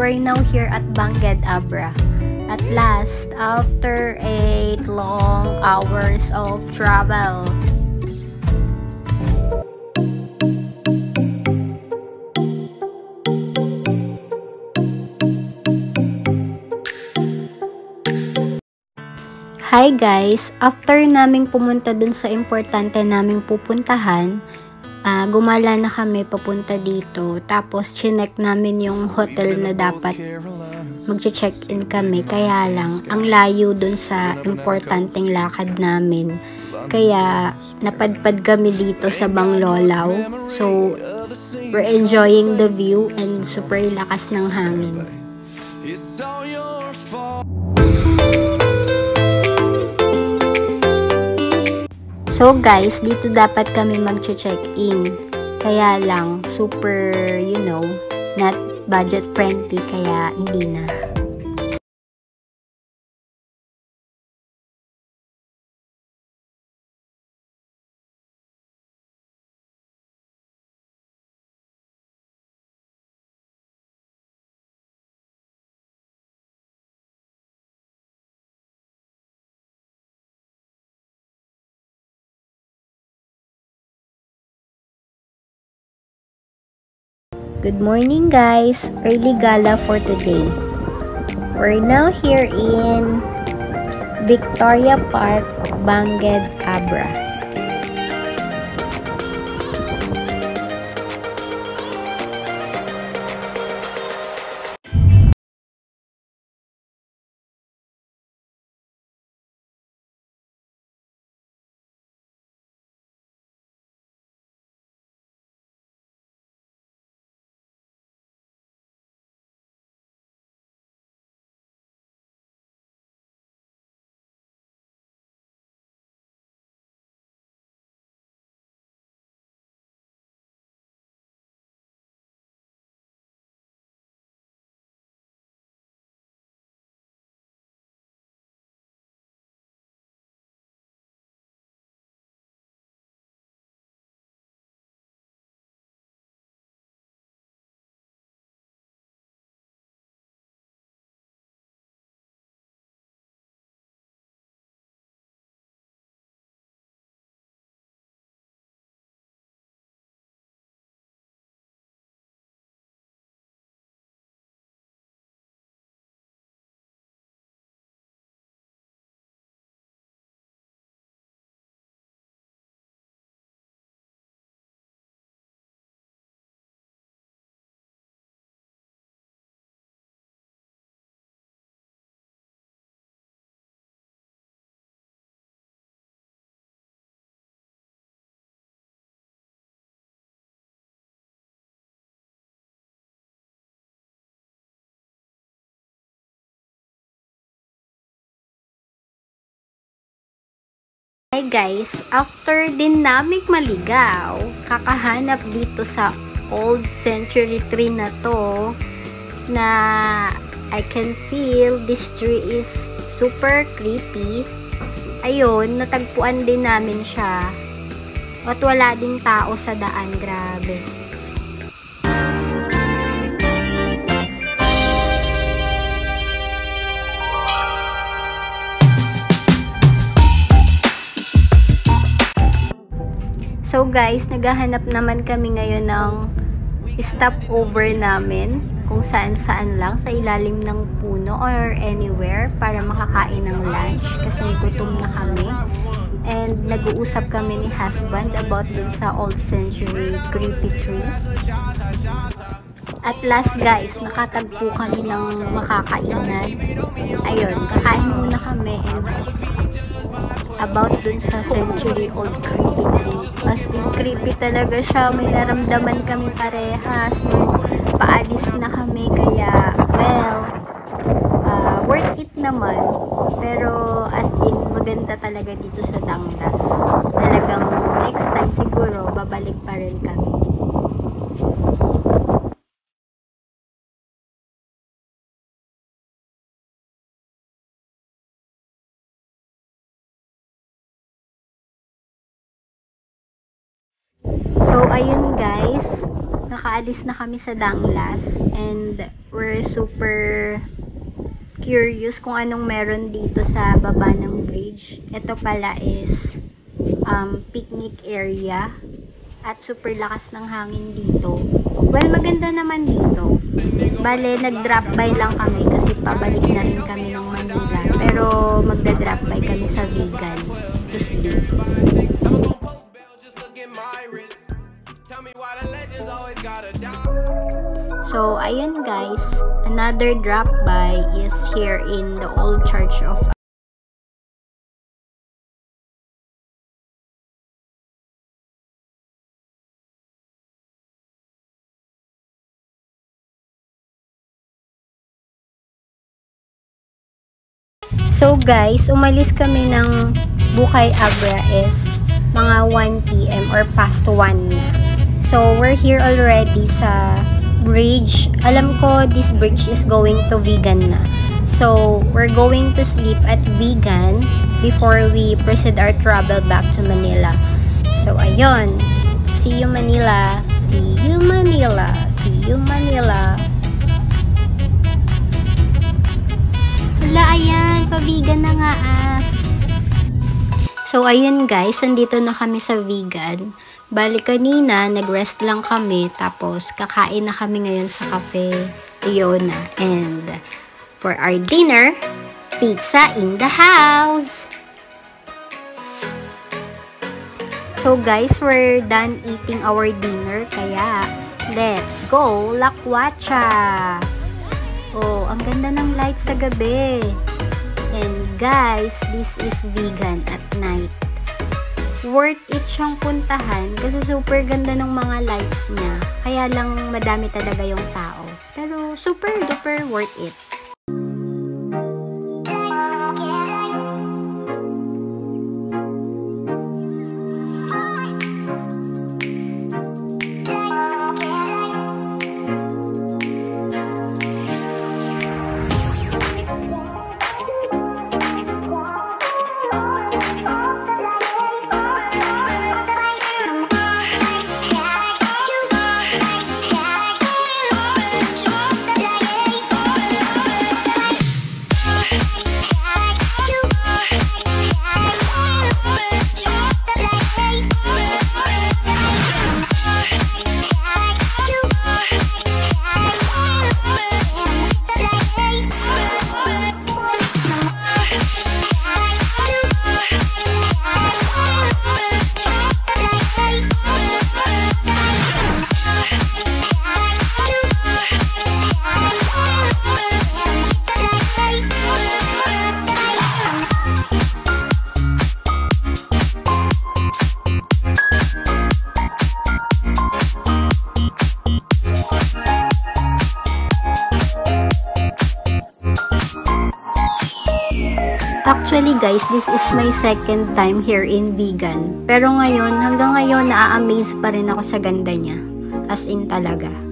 We're now here at Bangued Abra. At last, after 8 long hours of travel. Hi guys! After naming pumunta dun sa importante naming pupuntahan, gumala na kami papunta dito. Tapos, chinek namin yung hotel na dapat magche-check-in kami. Kaya lang, ang layo dun sa importanteng lakad namin. Kaya, napadpad kami dito sa Banglolaw. So, we're enjoying the view and super lakas ng hangin. So guys, dito dapat kami mag-check-in. Kaya lang, super, you know, not budget friendly, kaya hindi na. Good morning guys! Early gala for today. We're now here in Victoria Park Bangued Abra. Hi guys! After din namin maligaw, kakahanap dito sa Old Century Tree na to na I can feel this tree is super creepy. Ayun, natagpuan din namin siya. At wala ding tao sa daan, grabe. So guys, naghahanap naman kami ngayon ng stopover namin kung saan-saan lang sa ilalim ng puno or anywhere para makakain ng lunch kasi gutom na kami. And nag-uusap kami ni husband about dun sa Old Century creepy tree. At last guys, nakatagpo kami ng makakainan. Ayun, kakain muna kami and about dun sa century old creepy tree. As in, creepy talaga siya. May naramdaman kami parehas. Paalis na kami. Kaya, well, worth it naman. Pero, as in, maganda talaga dito sa Danglas. Talagang next time siguro, babalik pa rin kami. nakaalis na kami sa Danglas and we're super curious kung anong meron dito sa baba ng bridge. Ito pala is picnic area at super lakas ng hangin dito. Well, maganda naman dito. Bale, nag-drop by lang kami kasi pabalik na rin kami ng Manila. Pero magda-drop by kami sa Vigan to sleep. So, ayun guys. Another drop by is here in the Old Church of Abra. So guys, umalis kami ng Bangued Abra is mga 1 PM or past 1 na. So we're here already sa bridge. Alam ko this bridge is going to Vigan na. So we're going to sleep at Vigan before we proceed our travel back to Manila. So ayun. See you Manila. See you Manila. See you Manila. Wala, ayan, pa-Vigan na nga as. So, ayun guys, andito na kami sa Vigan. Bali kanina, nag-rest lang kami, tapos kakain na kami ngayon sa cafe Leona. And for our dinner, pizza in the house! So guys, we're done eating our dinner, kaya let's go Lakwacha! Oh, ang ganda ng lights sa gabi. And guys, this is Vigan at night. Worth it siyang puntahan kasi super ganda ng mga lights niya. Kaya lang madami talaga yung tao. Pero super duper worth it. Actually guys, this is my second time here in Vigan. Pero ngayon, hanggang ngayon, naa-amaze pa rin ako sa ganda niya. As in talaga.